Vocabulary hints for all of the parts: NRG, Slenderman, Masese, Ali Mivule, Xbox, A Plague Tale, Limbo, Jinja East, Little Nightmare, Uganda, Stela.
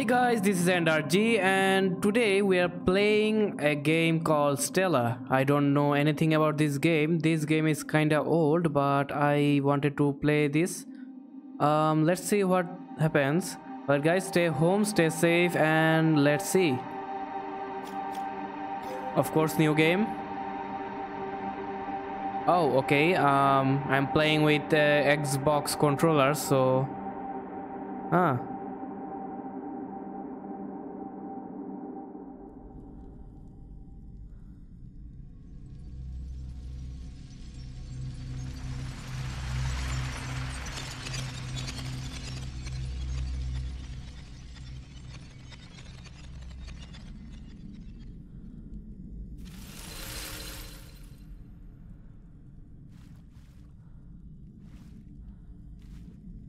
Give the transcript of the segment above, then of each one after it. Hey guys, this is NRG and today we are playing a game called Stela. I don't know anything about this game. This game is kinda old, but I wanted to play this. Let's see what happens. But guys, stay home, stay safe, and let's see. Of course, new game. Oh, okay. I'm playing with Xbox controller, so... Ah.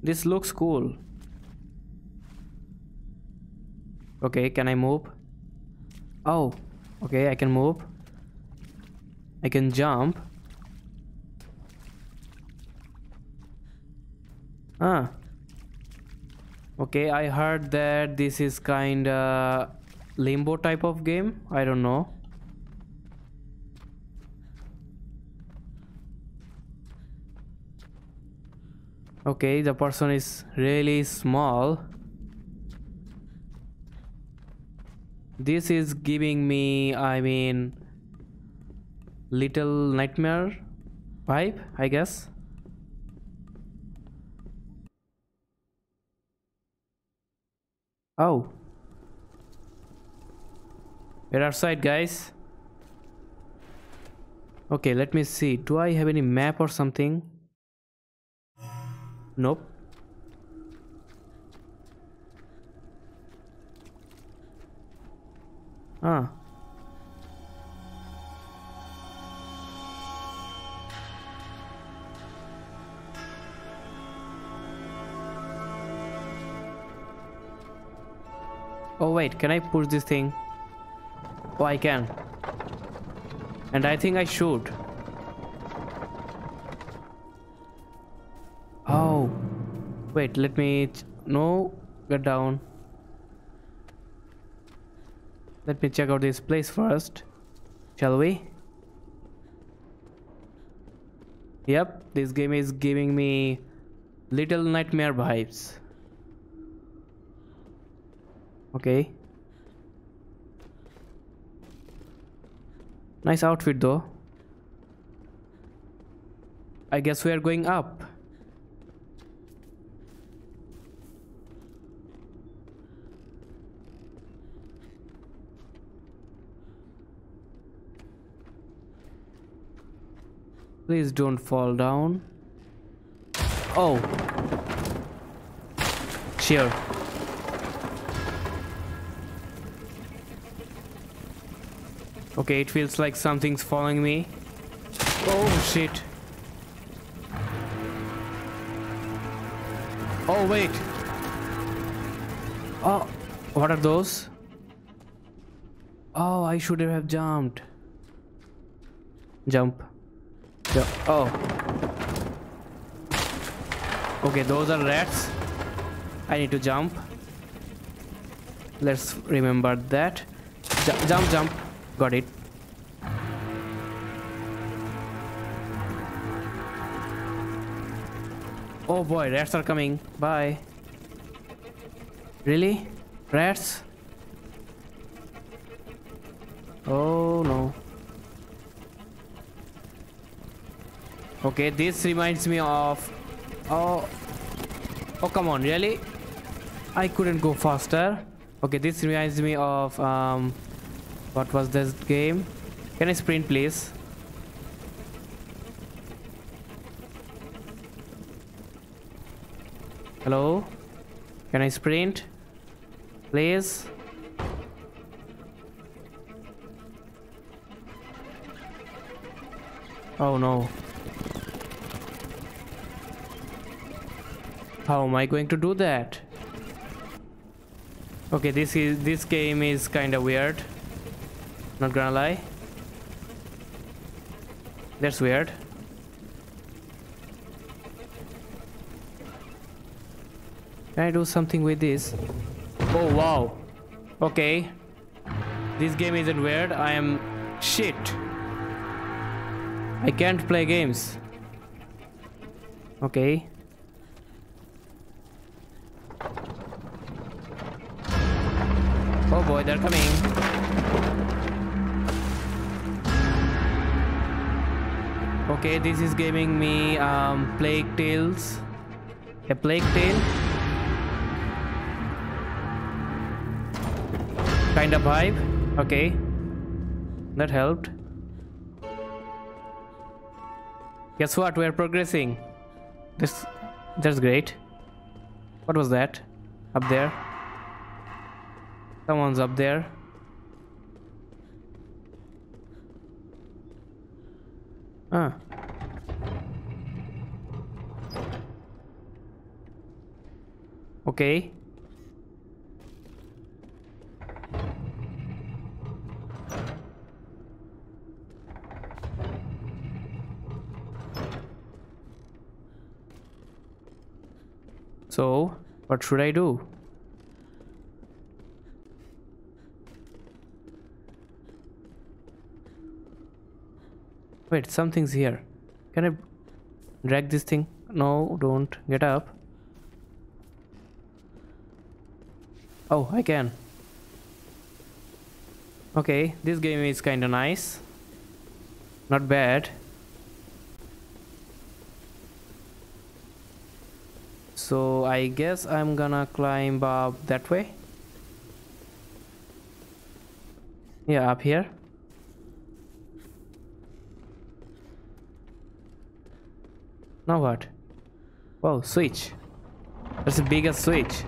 This looks cool. Okay, can I move? Oh, okay, I can move. I can jump. Ah. Okay, I heard that this is kinda Limbo type of game. I don't know. Okay, the person is really small. This is giving me, I mean, Little Nightmare vibe, I guess. Oh. We're outside, guys. Okay, let me see. Do I have any map or something? Nope. Ah. Oh wait, can I push this thing? Oh, I can. And I think I should. Wait, let me... No, get down. Let me check out this place first. Shall we? Yep, this game is giving me Little Nightmare vibes. Okay. Nice outfit though. I guess we are going up. Please don't fall down. Oh. Cheer. Okay, it feels like something's following me. Oh shit. Oh wait. Oh, what are those? Oh, I should have jumped. Jump. Oh. Okay, those are rats. I need to jump. Let's remember that. Jump. Got it. Oh boy, rats are coming. Bye. Really? Rats? Oh no. Okay, this reminds me of... Oh, come on, really? I couldn't go faster. Okay, this reminds me of... what was this game? Can I sprint, please? Hello? Can I sprint? Please? Oh, no. How am I going to do that? Okay, this game is kind of weird. Not gonna lie. That's weird. Can I do something with this? Oh wow. Okay. This game isn't weird. I am shit. I can't play games. Okay. Oh boy, they're coming. Okay, this is giving me Plague Tales. A Plague Tale kind of vibe. Okay, that helped. Guess what? We're progressing. That's great. What was that? Up there? Someone's up there. Ah. Okay. So, what should I do? Wait, something's here. Can I drag this thing? No, don't. Get up. Oh, I can. Okay, this game is kind of nice. Not bad. So I guess I'm gonna climb up that way. Yeah, up here. Now what? Wow, switch. That's the biggest switch.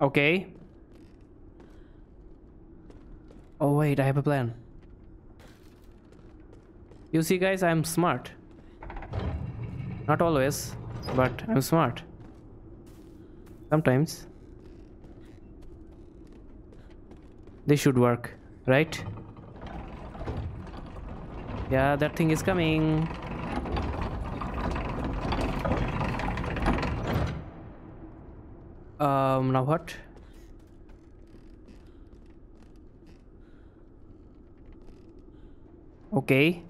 Okay. Oh wait, I have a plan. You see guys, I'm smart. Not always, but I'm smart. Sometimes. This should work, right? Yeah, that thing is coming. Now what? Okay.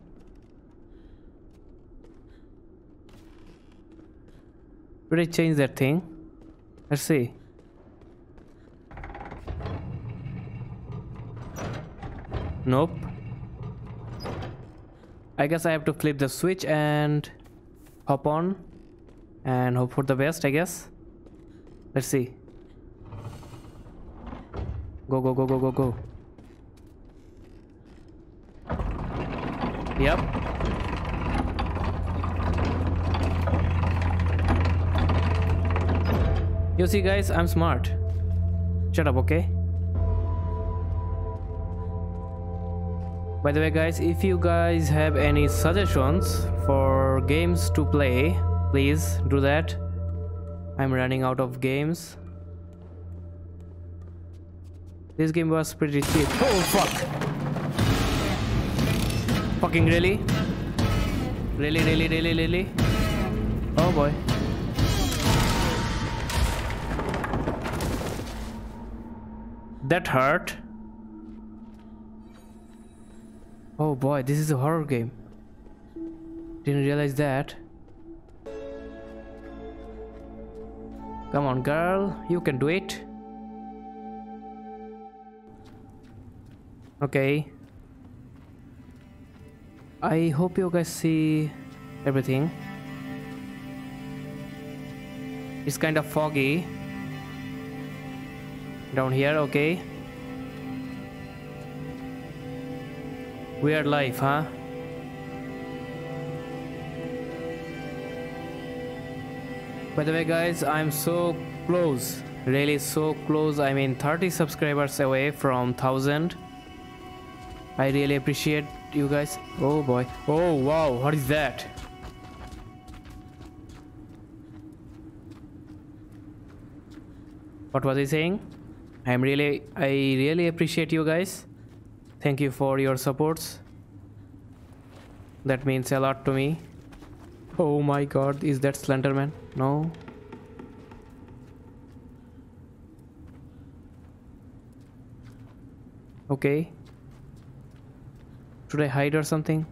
Should I change that thing? Let's see. Nope. I guess I have to flip the switch and hop on and hope for the best, I guess. Let's see. Go, go, go, go, go, go. Yep. You see guys, I'm smart. Shut up, okay? By the way guys, if you guys have any suggestions for games to play, please do that. I'm running out of games. This game was pretty cheap. Oh fuck! Fucking really? Really? Oh boy. That hurt. Oh boy, this is a horror game. Didn't realize that. Come on girl, you can do it. Okay. I hope you guys see everything. It's kind of foggy. Down here, okay. Weird life, huh? By the way guys, I'm so close, really so close. I mean 30 subscribers away from 1000. I really appreciate you guys. Oh boy. Oh wow, what is that? What was he saying? I really appreciate you guys. Thank you for your supports. That means a lot to me. Oh my god, is that Slenderman? No. Okay. Should I hide or something?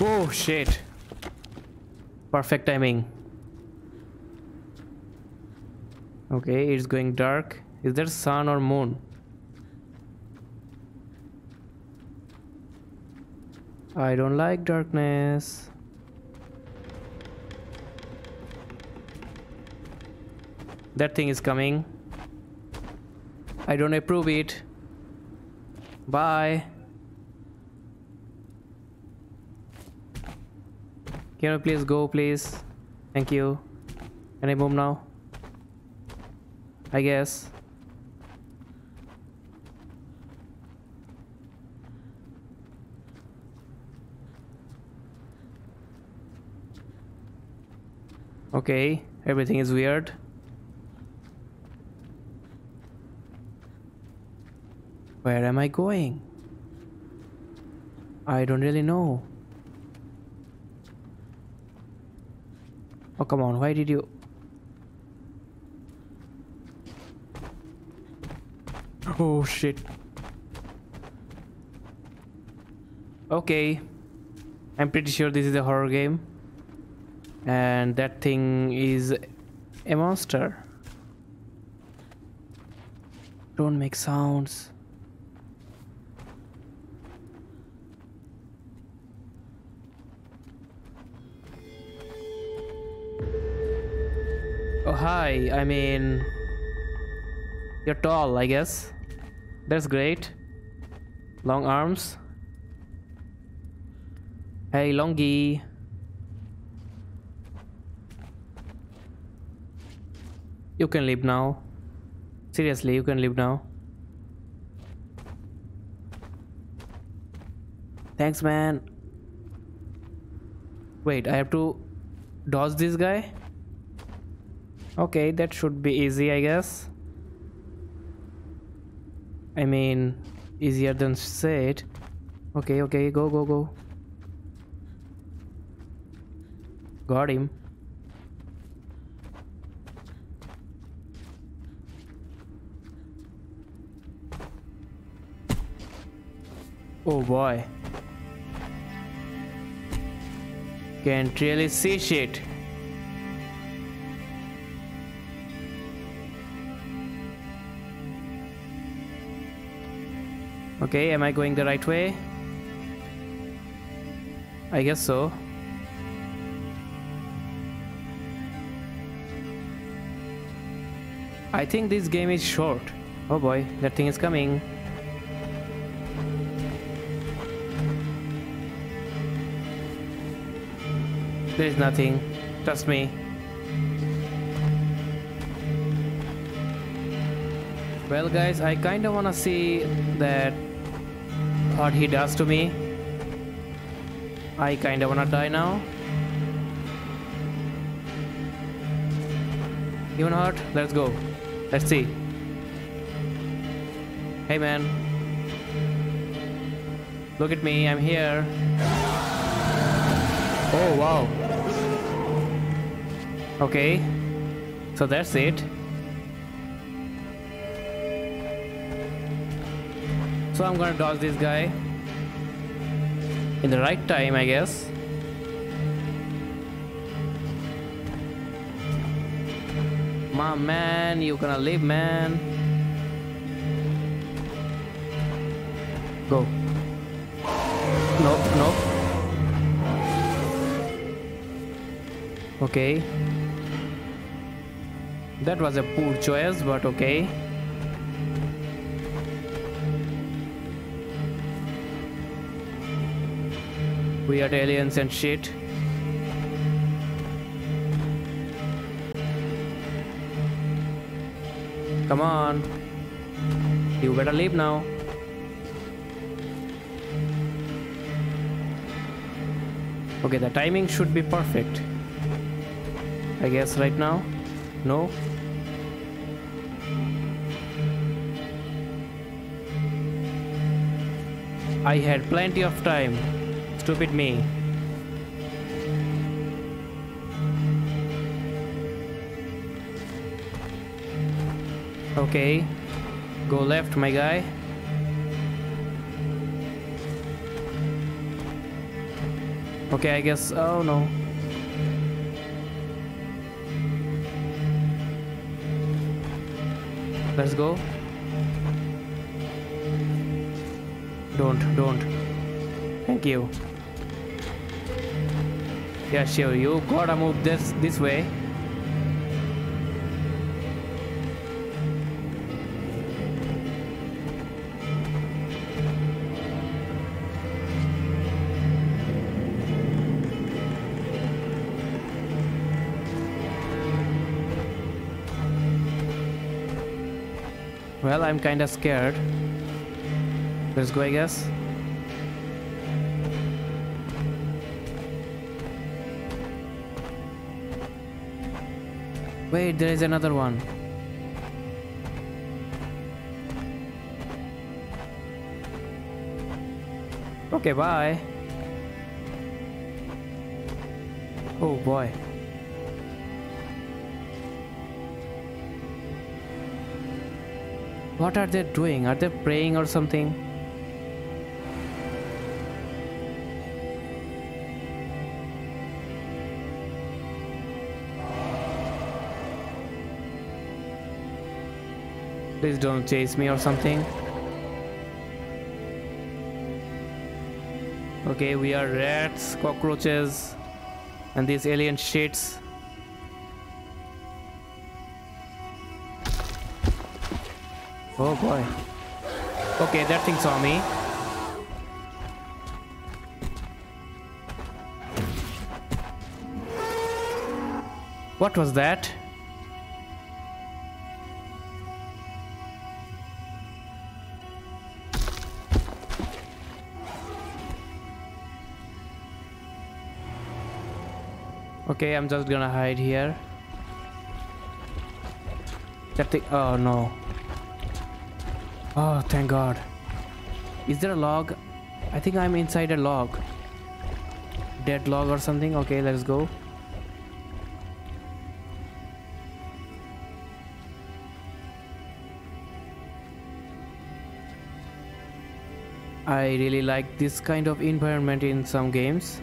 Oh shit. Perfect timing. Okay, it's going dark. Is there sun or moon? I don't like darkness. That thing is coming. I don't approve it. Bye. Can you please go, please? Thank you. Can I move now? I guess. Okay, everything is weird. Where am I going? I don't really know. Oh, come on, why did you... Oh, shit. Okay. I'm pretty sure this is a horror game. And that thing is a monster. Don't make sounds. Oh, hi. I mean, you're tall, I guess. That's great. Long arms. Hey, longy. You can leave now. Seriously, you can leave now. Thanks, man. Wait, I have to dodge this guy? Okay, that should be easy, I guess. I mean, easier than said. Okay, okay, go, go, go. Got him. Oh boy. Can't really see shit. Okay, am I going the right way? I guess so. I think this game is short. Oh boy, that thing is coming. There is nothing. Trust me. Well, guys, I kind of want to see that what he does to me. I kind of want to die now. You know what? Let's go. Let's see. Hey, man. Look at me. I'm here. Oh, wow. Okay, so that's it. So I'm gonna dodge this guy in the right time, I guess. My man, you gonna live, man. Go. Nope, nope. Okay. That was a poor choice, but okay. Weird aliens and shit. Come on. You better leave now. Okay, the timing should be perfect. I guess right now? No. I had plenty of time. Stupid me. Okay. Go left, my guy. Okay, I guess... Oh, no. Let's go. Don't. Thank you. Yeah, sure, you gotta move this way. Well, I'm kinda scared. Let's go, I guess. Wait, there is another one. Okay, bye. Oh boy. What are they doing? Are they praying or something? Please don't chase me or something. Okay, we are rats, cockroaches, and these alien shits. Oh boy. Okay, that thing saw me. What was that? Okay, I'm just gonna hide here. That thing. Oh no. Oh, thank God. Is there a log? I think I'm inside a log. Dead log or something? Okay, let's go. I really like this kind of environment in some games.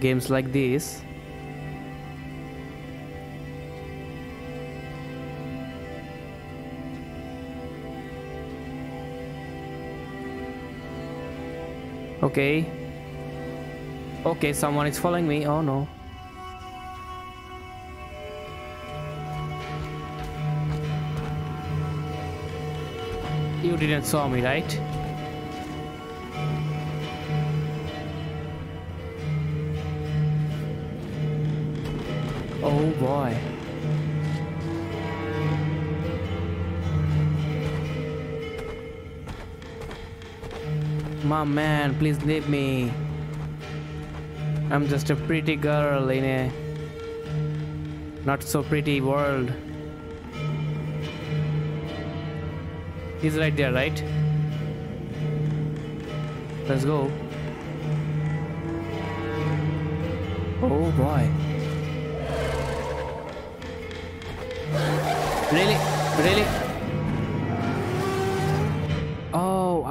Games like this. Okay, someone is following me. Oh no. You didn't saw me, right? Oh boy. My man, please leave me. I'm just a pretty girl in a not so pretty world. He's right there, right? Let's go. Oh boy. Really? Oh,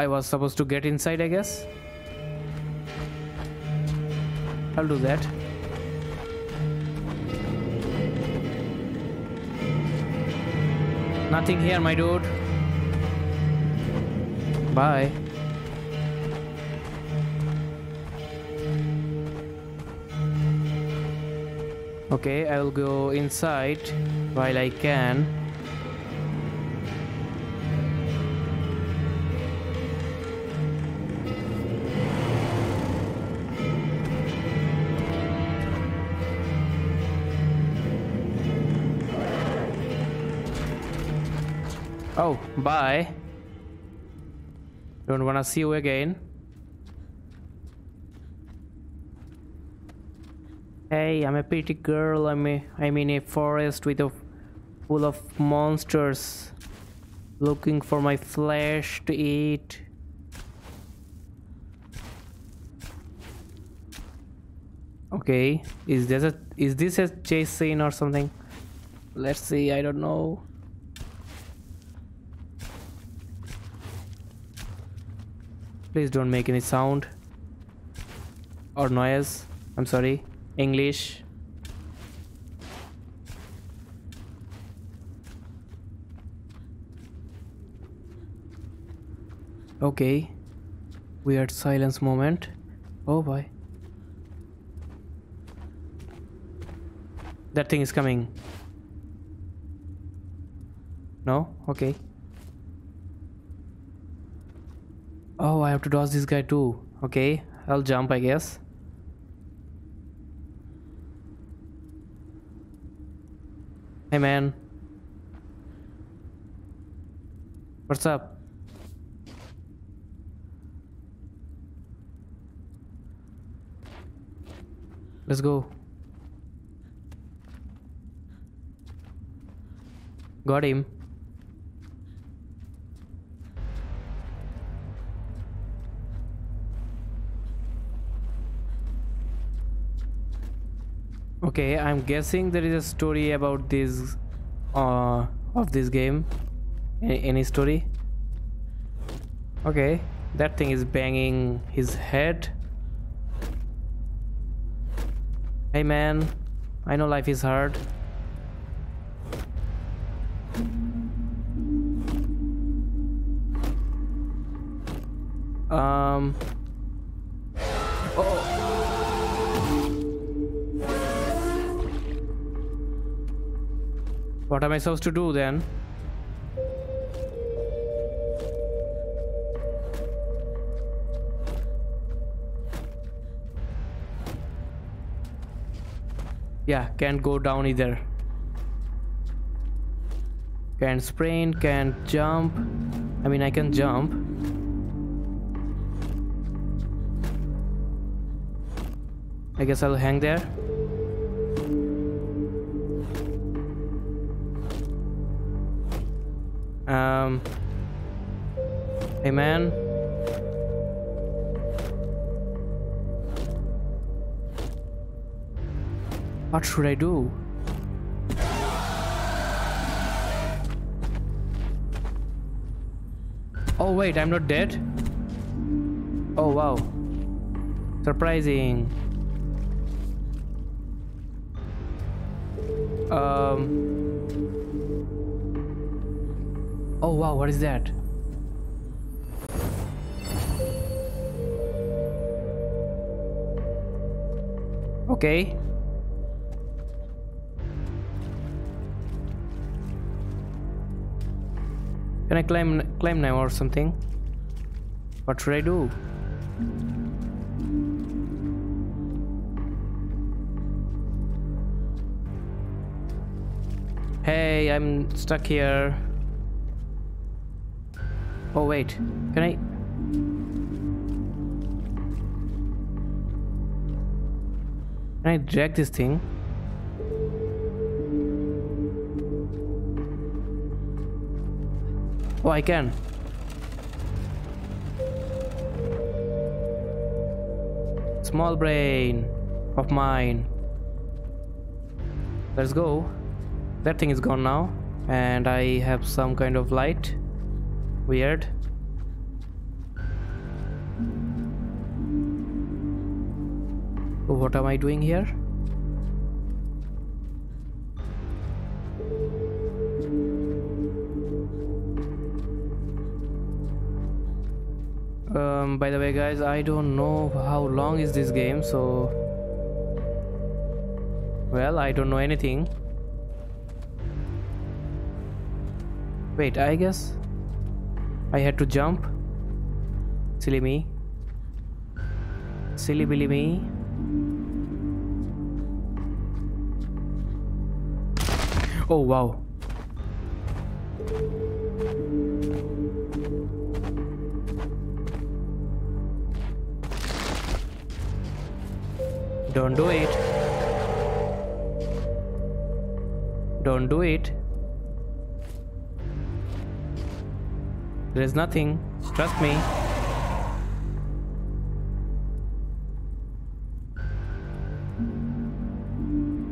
I was supposed to get inside, I guess. I'll do that. Nothing here, my dude. Bye. Okay, I'll go inside while I can. Oh, bye. Don't wanna see you again. Hey, I'm a pretty girl. I'm in a forest full of monsters. Looking for my flesh to eat. Okay, is this a chase scene or something? Let's see, I don't know. Please don't make any sound or noise. I'm sorry, English. Okay, weird silence moment. Oh boy. That thing is coming. No? Okay. Oh, I have to dodge this guy too. Okay, I'll jump, I guess. Hey man. What's up? Let's go. Got him. Okay, I'm guessing there is a story about this of this game. Any story? Okay, that thing is banging his head. Hey man, I know life is hard. Oh. What am I supposed to do then? Yeah, can't go down either. Can't sprint, can't jump. I mean, I can jump. I guess I'll hang there. Hey man. What should I do? Oh wait, I'm not dead? Oh wow. Surprising. Oh wow, what is that? Okay. Can I climb now or something? What should I do? Hey, I'm stuck here. Oh wait, can I? Can I drag this thing? Oh, I can. Small brain of mine. Let's go. That thing is gone now, and I have some kind of light. Weird. What am I doing here? By the way guys, I don't know how long is this game, so... Well, I don't know anything. Wait, I guess I had to jump. Silly me. Silly Billy me. Oh wow. Don't do it. Don't do it. There is nothing. Trust me.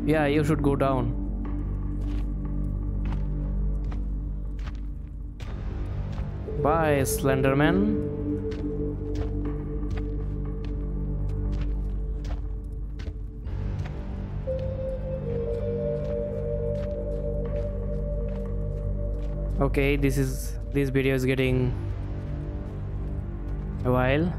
Yeah, you should go down. Bye, Slenderman. Okay, this video is getting a while.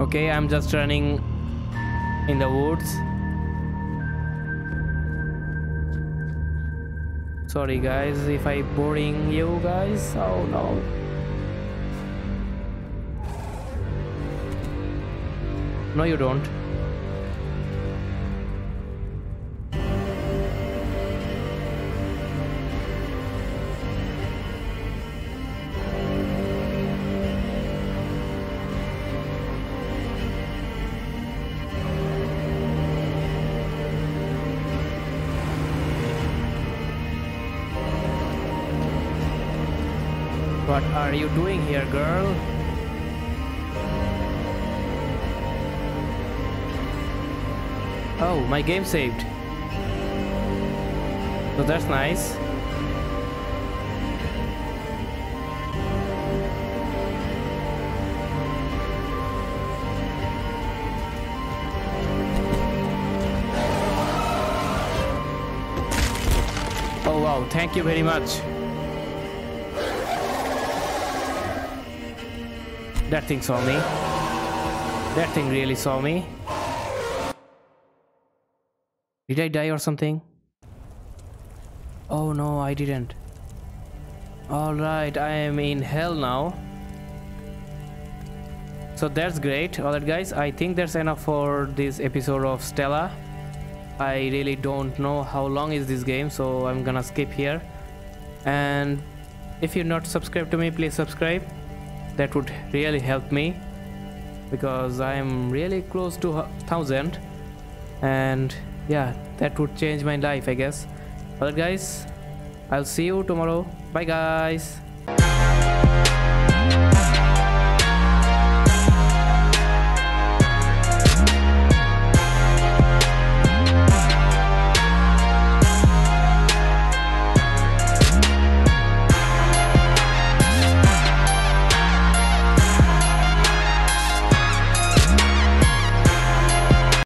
Okay, I'm just running in the woods. Sorry guys, if I boring you guys, oh no. No, you don't. What are you doing here, girl? Oh, my game saved. So that's nice. Oh wow, thank you very much. That thing saw me. That thing really saw me. Did I die or something? Oh no, I didn't. Alright, I am in hell now. So that's great. Alright guys, I think that's enough for this episode of Stela. I really don't know how long is this game, so I'm gonna skip here. And if you're not subscribed to me, please subscribe. That would really help me, because I am really close to 1000, and yeah, that would change my life, I guess. Alright guys, I'll see you tomorrow. Bye guys.